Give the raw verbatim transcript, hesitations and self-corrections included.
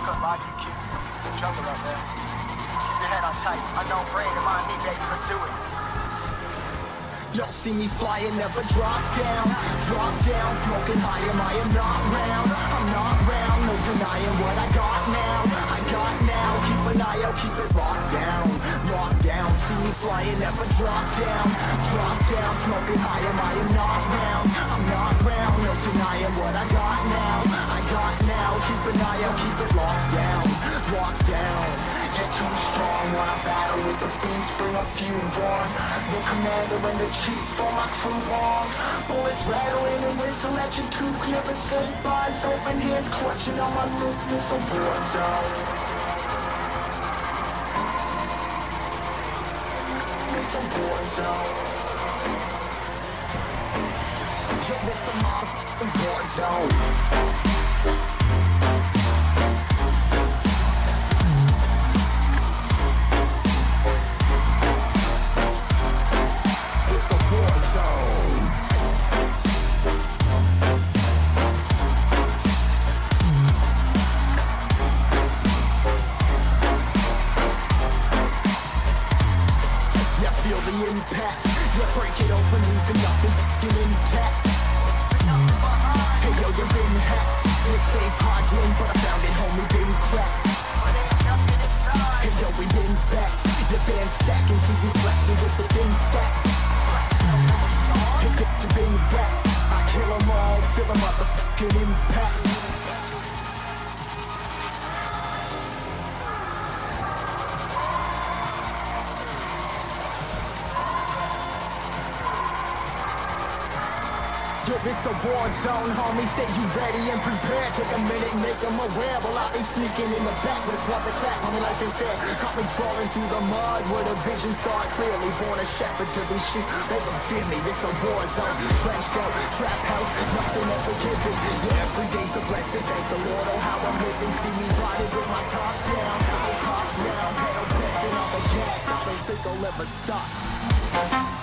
not gonna lie to you kids, it's a fucking jungle out there. Keep your head on tight, unknown brain, and mind me, baby, let's do it. Y'all see me flying, never drop down, drop down, smoking high, am I am not round, I'm not round, no denying what I got now, I got now, keep an eye out, keep it locked down, locked down, see me flying, never drop down, drop down, smoking high, am I am not round, I'm not round, no denying what I got now, I got now, keep an eye out, keep it locked down, locked down, you're too strong when I battle with the beast, bring a few on, the commander and the cheap for my crew on. Bullets rattling and whistle at your toque. Never sleep, eyes open, hands clutching on my loop. This a war zone. This a war zone. Yeah, this a motherfucking war zone. Impact, you break it open, leaving nothing f***ing intact. Hey yo, you've been hacked. It's safe hiding, but I found it, homie, been cracked. Hey yo, we been back. Your band stacking, see you flexing with the thin stack. Hey yo, you been back. I kill 'em all, feel a motherfucking impact. Yo, this a war zone, homie, say you ready and prepared. Take a minute, make them aware. Well, I'll be sneaking in the back, but it's worth the clap. Homie, life ain't fair. Caught me falling through the mud where the vision saw it clearly. Born a shepherd to these sheep, they can fear me. This a war zone, trashed out, trap house, nothing ever given. Yeah, every day's a blessing, thank the Lord, oh how I'm living. See me riding with my top down, all cops round, pedal pressing on the gas. I don't think I'll ever stop.